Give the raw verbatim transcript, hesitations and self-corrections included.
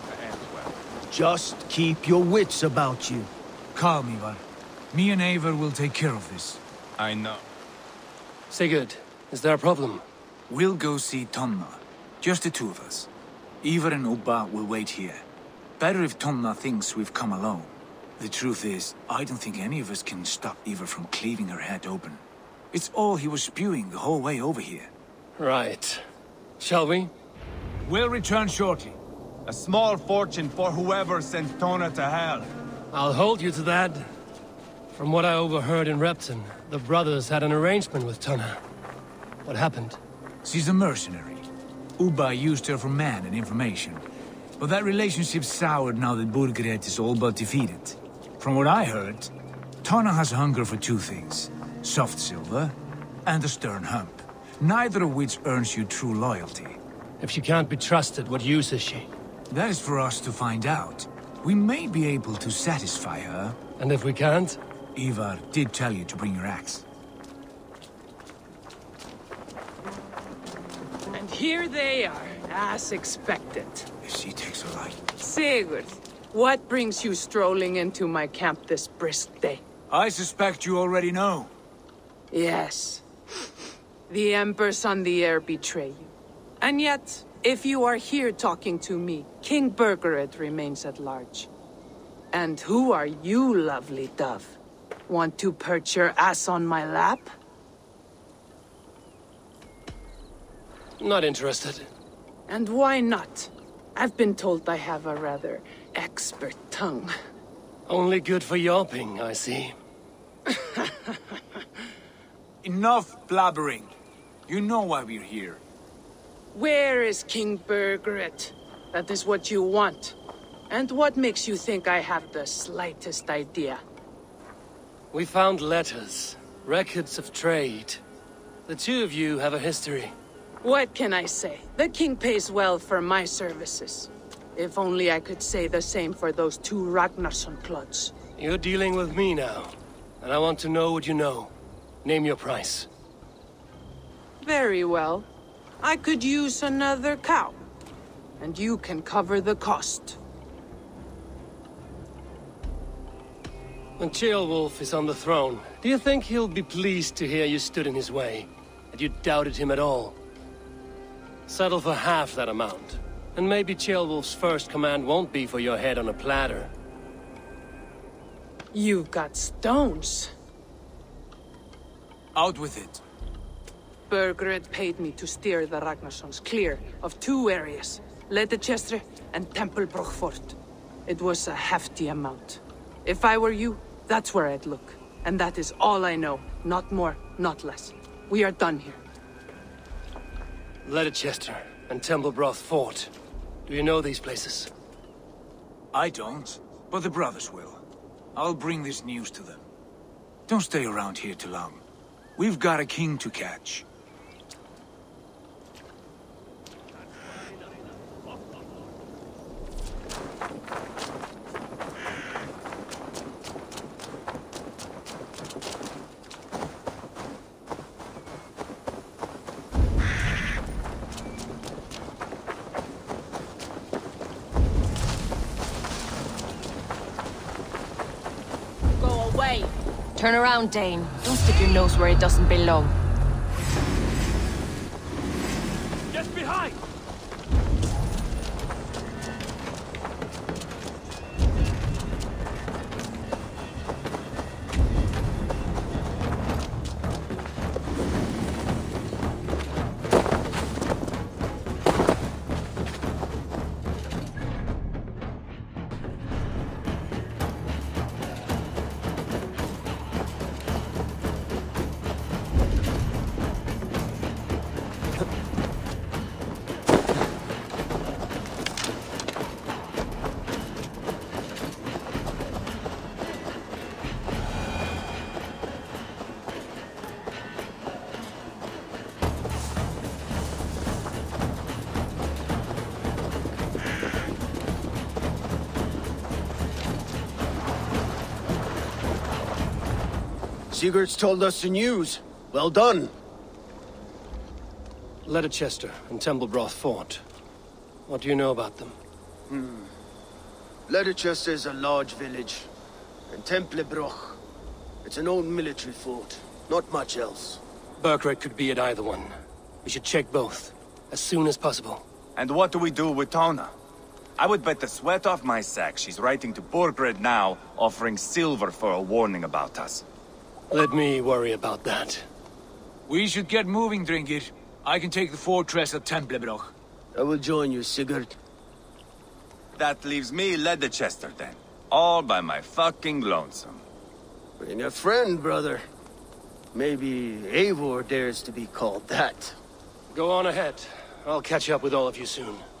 going to end well. Just keep your wits about you. Calm, Ivar. Me and Eivor will take care of this. I know. Sigurd, is there a problem? We'll go see Tonna. Just the two of us. Ivar and Ubba will wait here. Better if Tonna thinks we've come alone. The truth is, I don't think any of us can stop Ivar from cleaving her head open. It's all he was spewing the whole way over here. Right. Shall we? We'll return shortly. A small fortune for whoever sent Tonna to hell. I'll hold you to that. From what I overheard in Repton, the brothers had an arrangement with Tonna. What happened? She's a mercenary. Ubba used her for man and information. But that relationship soured now that Burgred is all but defeated. From what I heard, Tonna has a hunger for two things. Soft silver and a stern hump. Neither of which earns you true loyalty. If she can't be trusted, what use is she? That is for us to find out. We may be able to satisfy her. And if we can't? Ivar did tell you to bring your axe. And here they are, as expected. If she takes a light. Sigurd, what brings you strolling into my camp this brisk day? I suspect you already know. Yes. The embers on the air betray you. And yet, if you are here talking to me, King Burgred remains at large. And who are you, lovely dove? Want to perch your ass on my lap? Not interested. And why not? I've been told I have a rather expert tongue. Only good for yelping, I see. Enough blabbering. You know why we're here. Where is King Burgred? That is what you want. And what makes you think I have the slightest idea? We found letters, records of trade. The two of you have a history. What can I say? The king pays well for my services. If only I could say the same for those two Ragnarsson clods. You're dealing with me now, and I want to know what you know. Name your price. Very well. I could use another cow, and you can cover the cost. When Ceolwulf is on the throne, do you think he'll be pleased to hear you stood in his way, that you doubted him at all? Settle for half that amount, and maybe Ceolwulf's first command won't be for your head on a platter. You've got stones. Out with it. Burgred paid me to steer the Ragnarssons clear of two areas, Ledecestre and Templebrough Fort. It was a hefty amount. If I were you, that's where I'd look. And that is all I know. Not more, not less. We are done here. Ledecestre and Templebrough Fort. Do you know these places? I don't, but the brothers will. I'll bring this news to them. Don't stay around here too long. We've got a king to catch. Turn around, Dane. Don't stick your nose where it doesn't belong. Get behind! Sigurd's told us the news. Well done. Ledecestre and Templebrough Fort. What do you know about them? Hmm. Ledecestre is a large village, and Templebrough, it's an old military fort, not much else. Burgred could be at either one. We should check both, as soon as possible. And what do we do with Tonna? I would bet the sweat off my sack she's writing to Burgred now, offering silver for a warning about us. Let me worry about that. We should get moving, Drinkir. I can take the fortress of Templebrough. I will join you, Sigurd. That leaves me Ledecestre, then. All by my fucking lonesome. Bring a friend, brother. Maybe Eivor dares to be called that. Go on ahead. I'll catch up with all of you soon.